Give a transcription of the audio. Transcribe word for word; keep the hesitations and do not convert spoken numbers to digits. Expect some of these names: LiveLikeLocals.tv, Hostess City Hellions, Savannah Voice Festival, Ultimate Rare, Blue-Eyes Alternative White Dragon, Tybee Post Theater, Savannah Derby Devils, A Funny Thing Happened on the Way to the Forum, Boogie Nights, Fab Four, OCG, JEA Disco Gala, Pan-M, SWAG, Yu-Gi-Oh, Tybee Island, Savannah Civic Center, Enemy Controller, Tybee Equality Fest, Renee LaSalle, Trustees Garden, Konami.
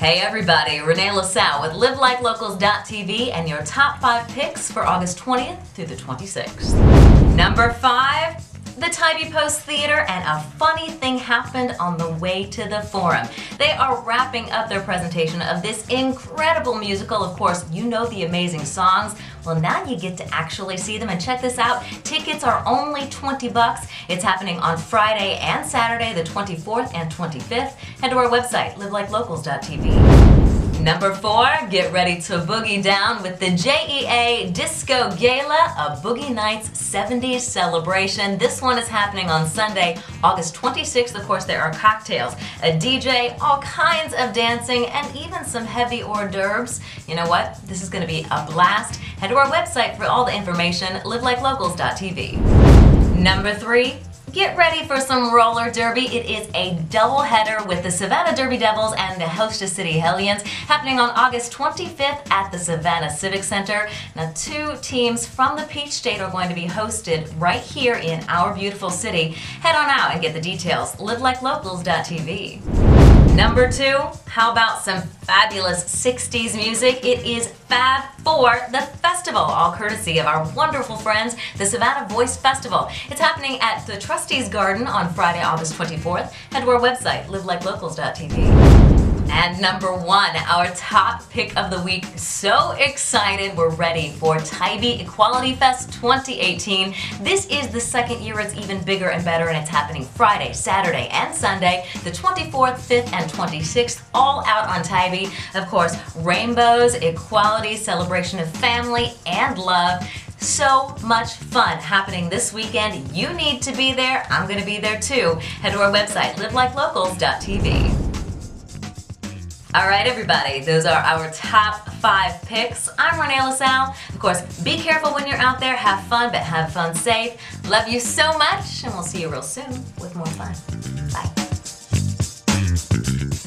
Hey everybody, Renee LaSalle with Live Like Locals dot T V and your top five picks for August twentieth through the twenty-sixth. Number five, the Tybee Post Theater and A Funny Thing Happened on the Way to the Forum. They are wrapping up their presentation of this incredible musical. Of course, you know the amazing songs. Well, now you get to actually see them, and check this out. Tickets are only twenty bucks. It's happening on Friday and Saturday, the twenty-fourth and twenty-fifth. Head to our website, Live Like Locals dot T V. Number four, get ready to boogie down with the J E A Disco Gala, a Boogie Nights seventies celebration. This one is happening on Sunday, August twenty-sixth. Of course, there are cocktails, a D J, all kinds of dancing, and even some heavy hors d'oeuvres. You know what? This is going to be a blast. Head to our website for all the information, Live Like Locals dot T V. Number three, get ready for some roller derby. It is a doubleheader with the Savannah Derby Devils and the Hostess City Hellions, happening on August twenty-fifth at the Savannah Civic Center. Now, two teams from the Peach State are going to be hosted right here in our beautiful city. Head on out and get the details, Live Like Locals dot T V. Number two, how about some fabulous sixties music? It is Fab Four, the festival, all courtesy of our wonderful friends, the Savannah Voice Festival. It's happening at the Trustees Garden on Friday, August twenty-fourth. Head to our website, Live Like Locals dot T V. And number one, our top pick of the week. So excited, we're ready for Tybee Equality Fest twenty eighteen. This is the second year. It's even bigger and better, and it's happening Friday, Saturday, and Sunday, the twenty-fourth, fifth, and twenty-sixth, all out on Tybee. Of course, rainbows, equality, celebration of family and love. So much fun happening this weekend. You need to be there. I'm going to be there too. Head to our website, Live Like Locals dot T V. All right, everybody, those are our top five picks. I'm Renee LaSalle. Of course, be careful when you're out there. Have fun, but have fun safe. Love you so much, and we'll see you real soon with more fun. Bye.